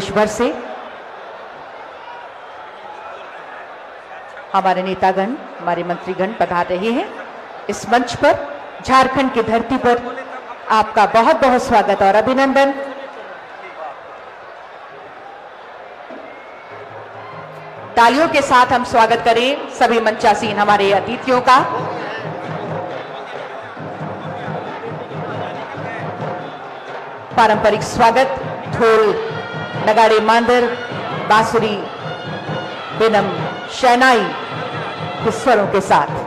देश भर से हमारे नेतागण, हमारे मंत्रीगण पधार रहे हैं। इस मंच पर, झारखंड की धरती पर आपका बहुत बहुत स्वागत और अभिनंदन। तालियों के साथ हम स्वागत करें सभी मंचासीन हमारे अतिथियों का। पारंपरिक स्वागत ढोल, नगाड़े, मांदर, बांसुरी, बेनम, शहनाई के स्वरों के साथ।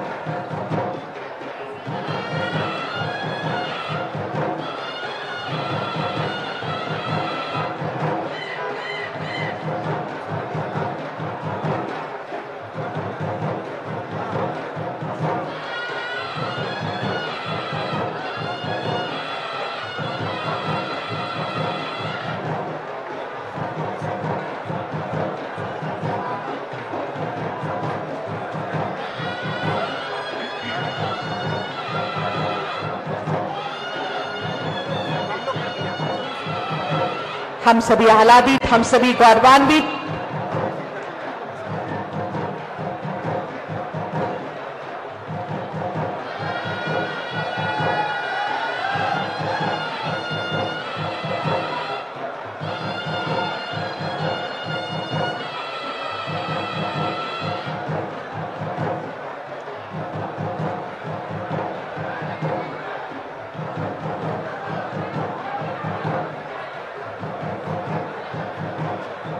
हम सभी आह्लादित, हम सभी गौरवान्वित।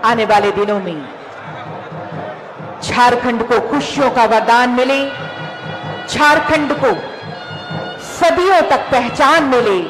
आने वाले दिनों में झारखंड को खुशियों का वरदान मिले, झारखंड को सदियों तक पहचान मिले।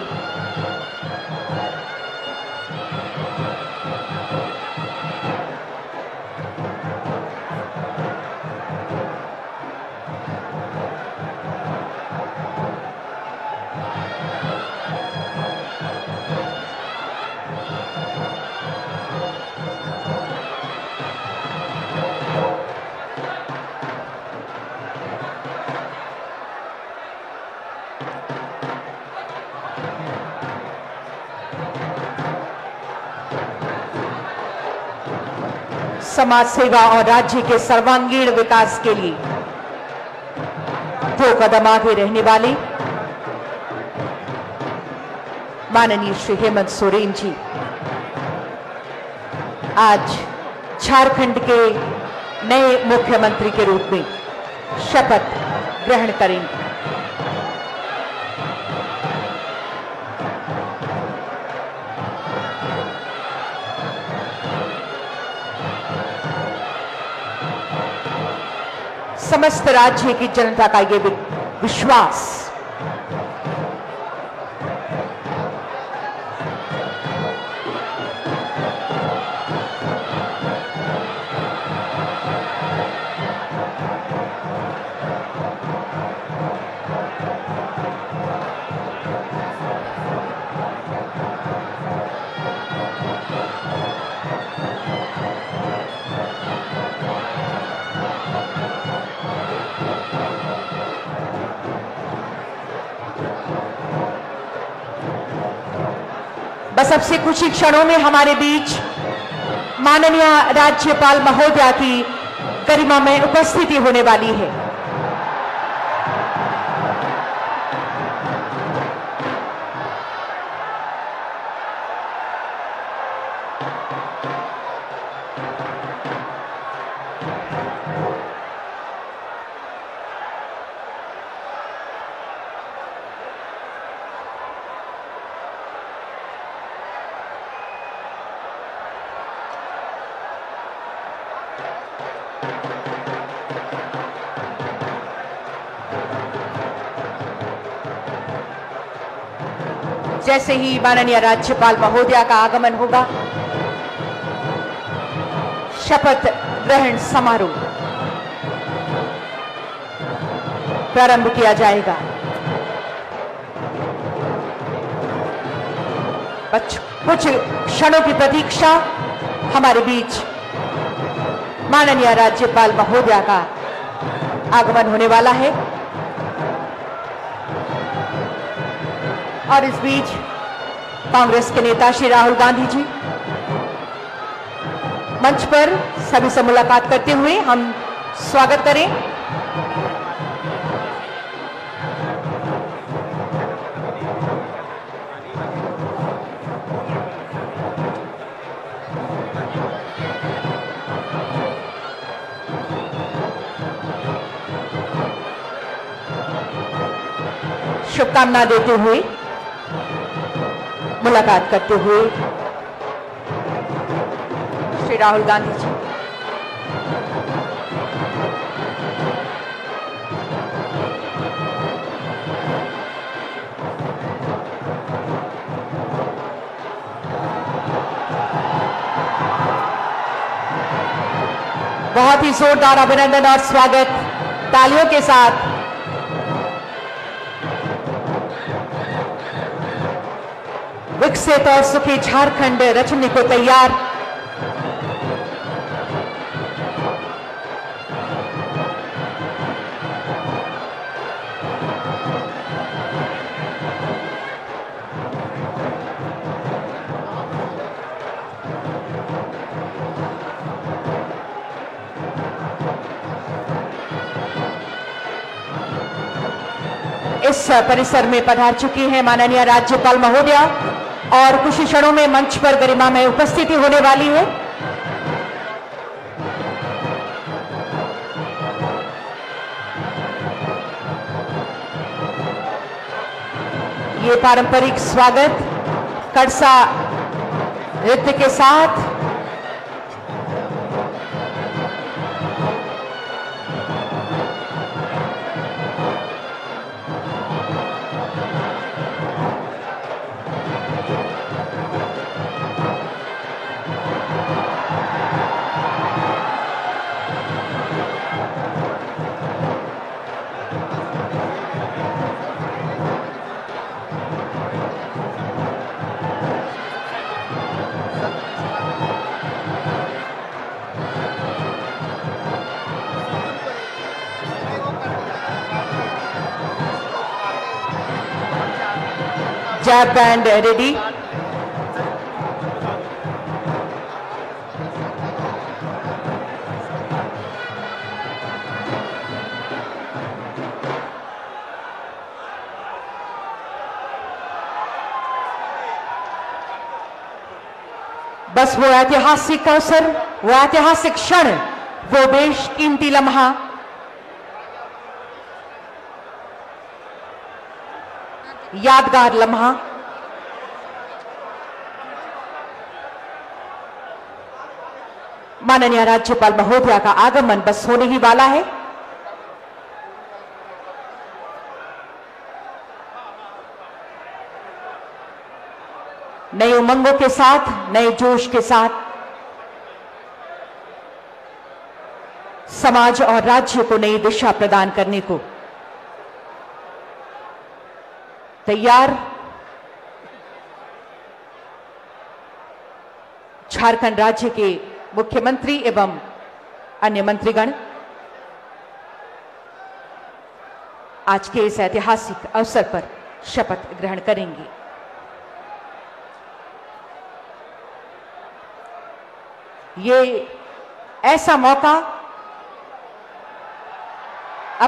समाज सेवा और राज्य के सर्वांगीण विकास के लिए दो कदम आगे रहने वाले माननीय श्री हेमंत सोरेन जी आज झारखंड के नए मुख्यमंत्री के रूप में शपथ ग्रहण करेंगे। समस्त राज्य की जनता का ये विश्वास सबसे कुछ ही क्षणों में हमारे बीच माननीय राज्यपाल महोदया की गरिमा में उपस्थिति होने वाली है। जैसे ही माननीय राज्यपाल महोदया का आगमन होगा, शपथ ग्रहण समारोह प्रारंभ किया जाएगा। कुछ क्षणों की प्रतीक्षा, हमारे बीच माननीय राज्यपाल महोदया का आगमन होने वाला है। और इस बीच कांग्रेस के नेता श्री राहुल गांधी जी मंच पर सभी से मुलाकात करते हुए हम स्वागत करें शुभकामना देते हुए मुलाकात करते हुए श्री राहुल गांधी जी। बहुत ही जोरदार अभिनंदन और स्वागत तालियों के साथ विकसित और सुखी झारखंड रचने को तैयार इस परिसर में पधार चुकी हैं माननीय राज्यपाल महोदया और कुछ क्षणों में मंच पर गरिमा में उपस्थिति होने वाली है। ये पारंपरिक स्वागत कड़सा नृत्य के साथ जैप बैंड रेडी। बस वो ऐतिहासिक अवसर, वो ऐतिहासिक क्षण, वो बेशकीमती लम्हा यादगार लम्हा माननीय राज्यपाल महोदया का आगमन बस होने ही वाला है। नई उमंगों के साथ, नए जोश के साथ समाज और राज्य को नई दिशा प्रदान करने को तैयार झारखंड राज्य के मुख्यमंत्री एवं अन्य मंत्रीगण आज के इस ऐतिहासिक अवसर पर शपथ ग्रहण करेंगे। ये ऐसा मौका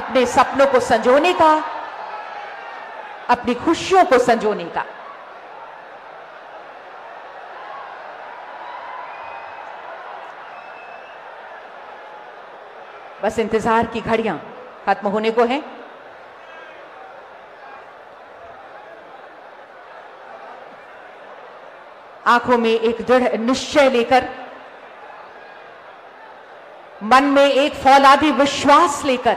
अपने सपनों को संजोने का, अपनी खुशियों को संजोने का, बस इंतजार की घड़ियां खत्म होने को हैं। आंखों में एक दृढ़ निश्चय लेकर, मन में एक फौलादी विश्वास लेकर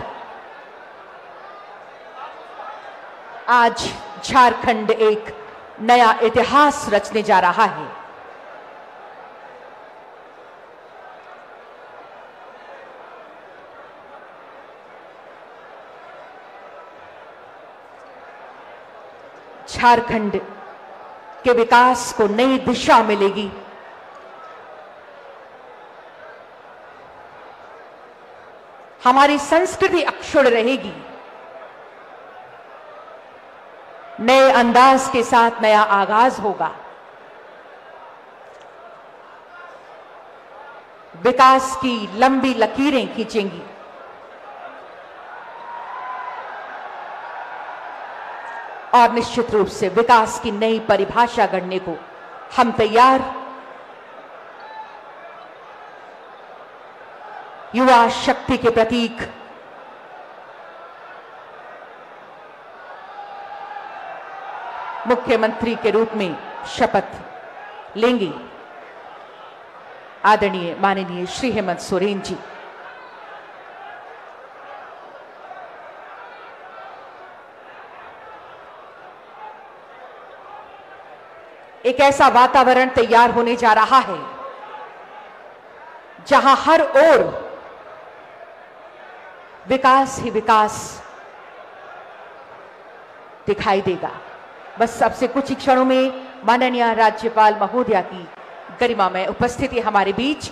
आज झारखंड एक नया इतिहास रचने जा रहा है। झारखंड के विकास को नई दिशा मिलेगी। हमारी संस्कृति अक्षुण्ण रहेगी। नए अंदाज के साथ नया आगाज होगा। विकास की लंबी लकीरें खींचेंगी। और निश्चित रूप से विकास की नई परिभाषा गढ़ने को हम तैयार। युवा शक्ति के प्रतीक मुख्यमंत्री के रूप में शपथ लेंगे आदरणीय माननीय श्री हेमंत सोरेन जी। एक ऐसा वातावरण तैयार होने जा रहा है जहां हर ओर विकास ही विकास दिखाई देगा। बस सबसे कुछ ही क्षणों में माननीय राज्यपाल महोदया की गरिमामय उपस्थिति हमारे बीच